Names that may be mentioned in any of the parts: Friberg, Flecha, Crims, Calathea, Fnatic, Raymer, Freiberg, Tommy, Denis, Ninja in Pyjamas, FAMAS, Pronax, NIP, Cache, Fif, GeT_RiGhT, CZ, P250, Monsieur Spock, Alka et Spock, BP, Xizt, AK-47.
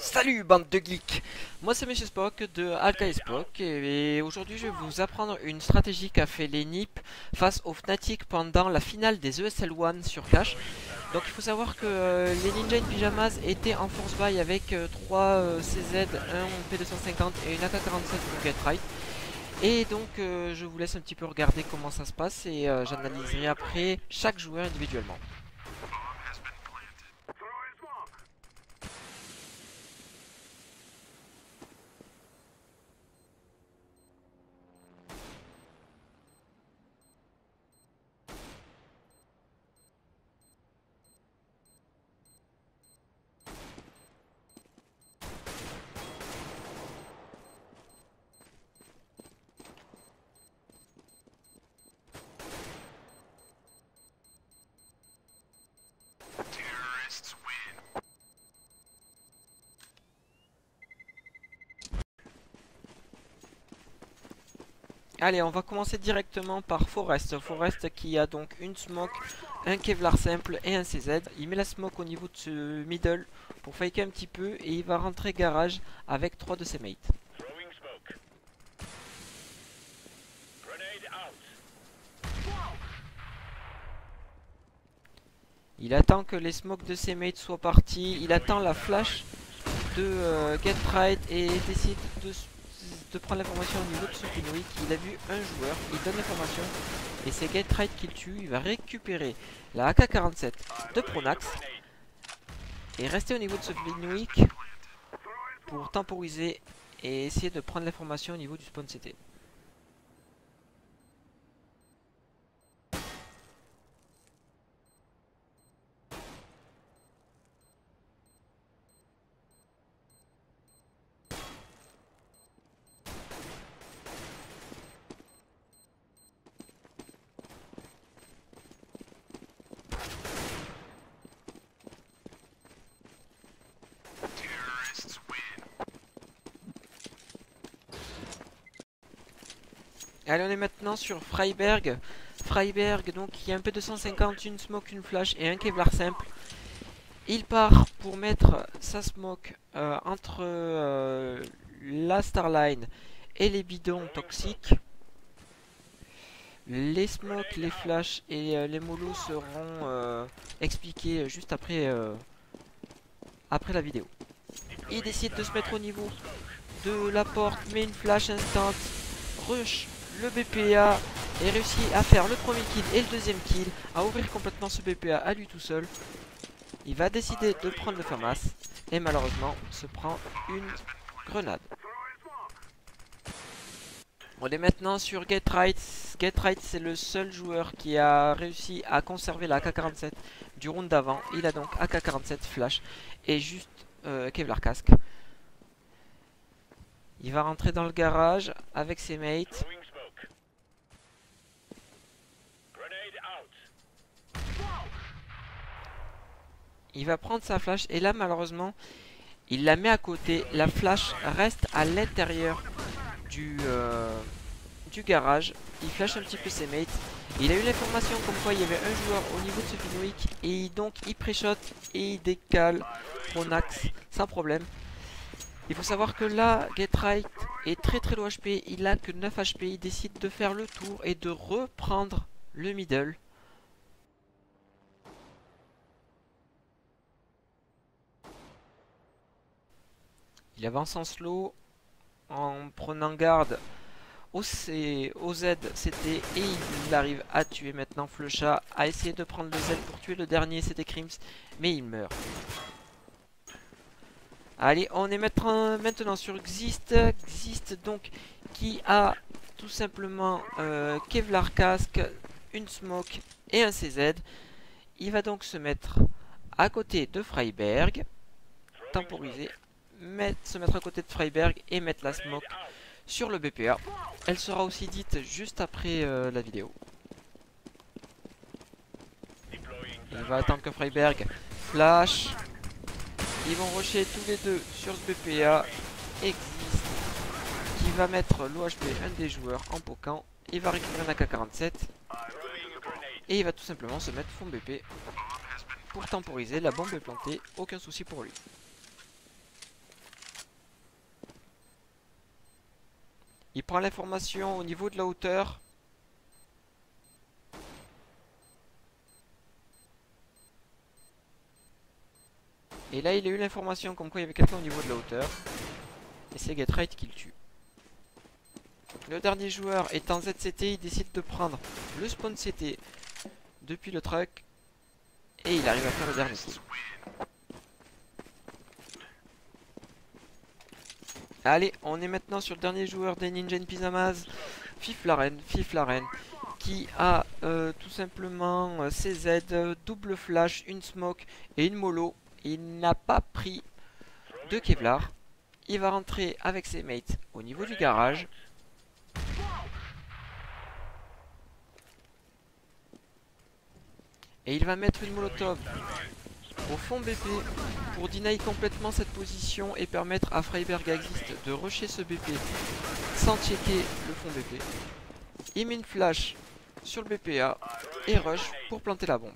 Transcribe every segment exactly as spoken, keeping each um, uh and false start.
Salut bande de geeks. Moi c'est Monsieur Spock de Alka et Spock et aujourd'hui je vais vous apprendre une stratégie qu'a fait les N I P face au Fnatic pendant la finale des E S L un sur Cache. Donc il faut savoir que euh, les Ninja in Pyjamas étaient en force buy avec euh, trois euh, C Z, un P deux cent cinquante et une A K quarante-sept pour GeT_RiGhT. Et donc euh, je vous laisse un petit peu regarder comment ça se passe et euh, j'analyserai après chaque joueur individuellement. Allez, on va commencer directement par f zéro rest. f zéro rest qui a donc une smoke, un Kevlar simple et un C Z. Il met la smoke au niveau de ce middle pour faker un petit peu et il va rentrer garage avec trois de ses mates. Il attend que les smokes de ses mates soient partis. Il attend la flash de euh, GeT_RiGhT et décide de de prendre l'information au niveau de ce Pinoui qu'il a vu un joueur, il donne l'information et c'est GeT_RiGhT qui le tue. Il va récupérer la A K quarante-sept de Pronax et rester au niveau de ce Pinoui pour temporiser et essayer de prendre l'information au niveau du spawn C T. Allez, on est maintenant sur Friberg. Friberg, donc il y a un P deux cent cinquante, une smoke, une flash et un Kevlar simple. Il part pour mettre sa smoke euh, entre euh, la Starline et les bidons toxiques. Les smokes, les flashs et euh, les molos seront euh, expliqués juste après, euh, après la vidéo. Il décide de se mettre au niveau de la porte, met une flash instant, rush le B P A et réussit à faire le premier kill et le deuxième kill, à ouvrir complètement ce B P A à lui tout seul. Il va décider de prendre le FAMAS et malheureusement se prend une grenade. On est maintenant sur GeT_RiGhT. GeT_RiGhT c'est le seul joueur qui a réussi à conserver la A K quarante-sept du round d'avant. Il a donc A K quarante-sept, flash et juste euh, Kevlar casque. Il va rentrer dans le garage avec ses mates. Il va prendre sa flash et là malheureusement il la met à côté. La flash reste à l'intérieur du, euh, du garage. Il flash un petit peu ses mates. Il a eu l'information comme quoi il y avait un joueur au niveau de ce Fnatic et donc il pré-shot et il décale Pronax sans problème. Il faut savoir que là GeT_RiGhT est très très low H P. Il a que neuf H P. Il décide de faire le tour et de reprendre le middle. Il avance en slow en prenant garde au, C, au Z, C T et il arrive à tuer maintenant Flecha, a essayé de prendre le Z pour tuer le dernier, c'était Crims, mais il meurt. Allez, on est maintenant sur Xizt. Xizt donc qui a tout simplement euh, Kevlar casque, une smoke et un C Z. Il va donc se mettre à côté de Friberg, temporiser. Mettre, se mettre à côté de Freiberg et mettre la smoke sur le B P A. Elle sera aussi dite juste après euh, la vidéo. Il va attendre que Freiberg flash. Ils vont rusher tous les deux sur ce B P A. Existe qui va mettre l'O H P, un des joueurs, en poquant. Il va récupérer un A K quarante-sept et il va tout simplement se mettre fond B P pour temporiser. La bombe est plantée, aucun souci pour lui. Il prend l'information au niveau de la hauteur. Et là il a eu l'information comme quoi il y avait quelqu'un au niveau de la hauteur. Et c'est GeT_RiGhT qui le tue. Le dernier joueur est en Z C T, il décide de prendre le spawn C T depuis le truck. Et il arrive à faire le dernier kill. Allez, on est maintenant sur le dernier joueur des Ninja in Pyjamas, Fif la reine, Fif la reine, qui a euh, tout simplement euh, C Z, euh, double flash, une smoke et une mollo. Il n'a pas pris de Kevlar. Il va rentrer avec ses mates au niveau du garage. Et il va mettre une molotov au fond B P pour deny complètement cette position et permettre à Friberg et Xizt de rusher ce B P sans checker le fond B P. Il met une flash sur le B P A et rush pour planter la bombe.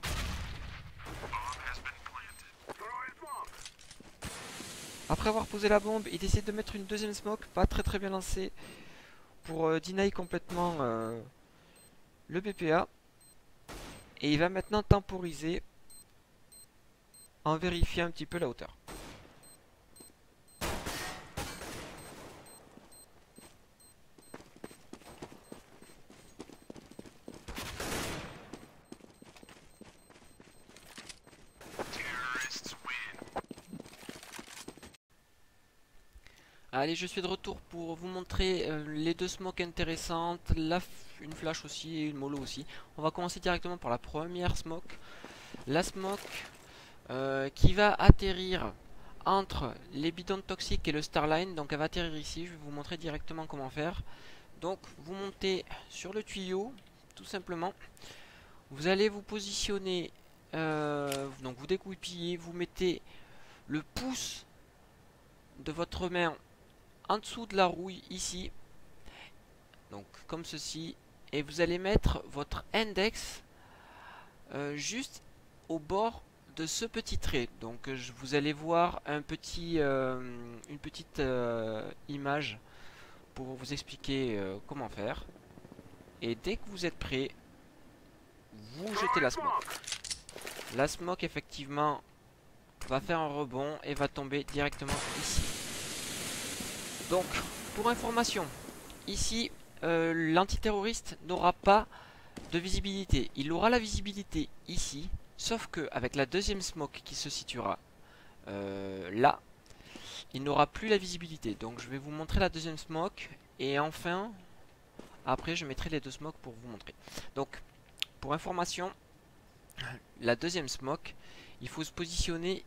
Après avoir posé la bombe, il décide de mettre une deuxième smoke, pas très très bien lancée, pour euh, deny complètement euh, le B P A. Et il va maintenant temporiser en vérifiant un petit peu la hauteur. Allez, je suis de retour pour vous montrer euh, les deux smokes intéressantes, la une flash aussi et une mollo aussi. On va commencer directement par la première smoke. La smoke euh, qui va atterrir entre les bidons toxiques et le starline. Donc elle va atterrir ici, je vais vous montrer directement comment faire. Donc vous montez sur le tuyau, tout simplement. Vous allez vous positionner, euh, donc vous découpillez, vous mettez le pouce de votre main en dessous de la rouille ici, donc comme ceci, et vous allez mettre votre index euh, juste au bord de ce petit trait. Donc je, vous allez voir un petit euh, une petite euh, image pour vous expliquer euh, comment faire, et dès que vous êtes prêt, vous jetez la smoke. La smoke effectivement va faire un rebond et va tomber directement ici. Donc, pour information, ici, euh, l'antiterroriste n'aura pas de visibilité. Il aura la visibilité ici, sauf que avec la deuxième smoke qui se situera euh, là, il n'aura plus la visibilité. Donc, je vais vous montrer la deuxième smoke et enfin, après, je mettrai les deux smokes pour vous montrer. Donc, pour information, la deuxième smoke, il faut se positionner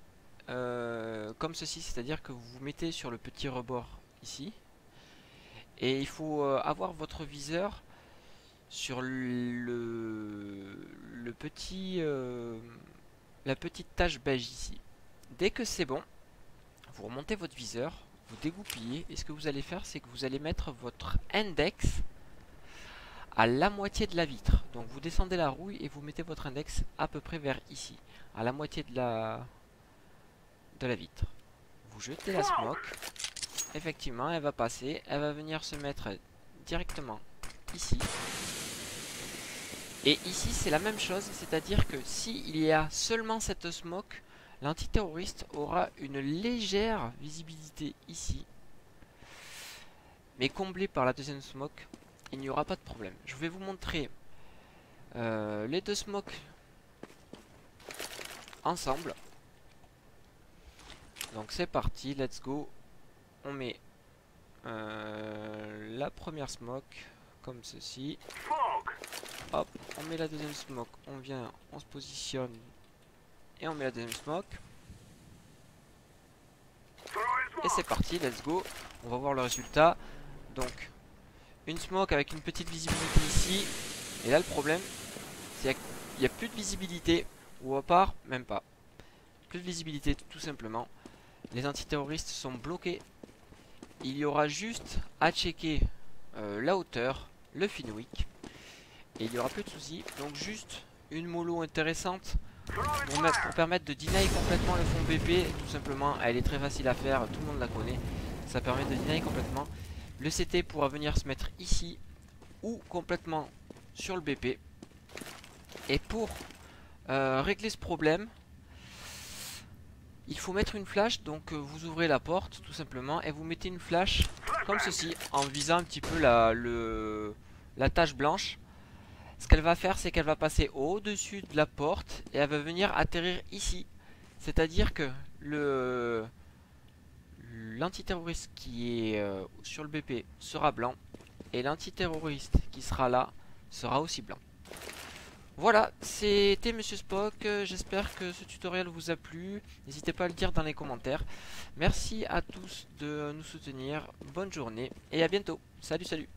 euh, comme ceci, c'est-à-dire que vous vous mettez sur le petit rebord ici, et il faut euh, avoir votre viseur sur le, le petit euh, la petite tache beige ici. Dès que c'est bon, vous remontez votre viseur, vous dégoupillez, et ce que vous allez faire, c'est que vous allez mettre votre index à la moitié de la vitre. Donc vous descendez la rouille et vous mettez votre index à peu près vers ici, à la moitié de la de la vitre. Vous jetez la smoke. Effectivement, elle va passer, elle va venir se mettre directement ici. Et ici, c'est la même chose, c'est-à-dire que s'il y a seulement cette smoke, l'antiterroriste aura une légère visibilité ici. Mais comblée par la deuxième smoke, il n'y aura pas de problème. Je vais vous montrer euh, les deux smokes ensemble. Donc c'est parti, let's go. On met euh, la première smoke comme ceci. Hop, on met la deuxième smoke. On vient, on se positionne et on met la deuxième smoke. Et c'est parti, let's go. On va voir le résultat. Donc, une smoke avec une petite visibilité ici. Et là, le problème, c'est qu'il n'y a plus de visibilité. Ou à part, même pas. Plus de visibilité, tout simplement. Les antiterroristes sont bloqués. Il y aura juste à checker euh, la hauteur, le Finwick, et il n'y aura plus de soucis. Donc juste une mollo intéressante pour, mettre, pour permettre de deny complètement le fond B P. Tout simplement, elle est très facile à faire, tout le monde la connaît. Ça permet de deny complètement. Le C T pourra venir se mettre ici ou complètement sur le B P. Et pour euh, régler ce problème, il faut mettre une flash. Donc euh, vous ouvrez la porte tout simplement et vous mettez une flash comme ceci en visant un petit peu la, le, la tache blanche. Ce qu'elle va faire, c'est qu'elle va passer au-dessus de la porte et elle va venir atterrir ici. C'est-à-dire que le l'antiterroriste qui est euh, sur le B P sera blanc et l'antiterroriste qui sera là sera aussi blanc. Voilà, c'était Monsieur Spock, j'espère que ce tutoriel vous a plu, n'hésitez pas à le dire dans les commentaires. Merci à tous de nous soutenir, bonne journée et à bientôt, salut salut.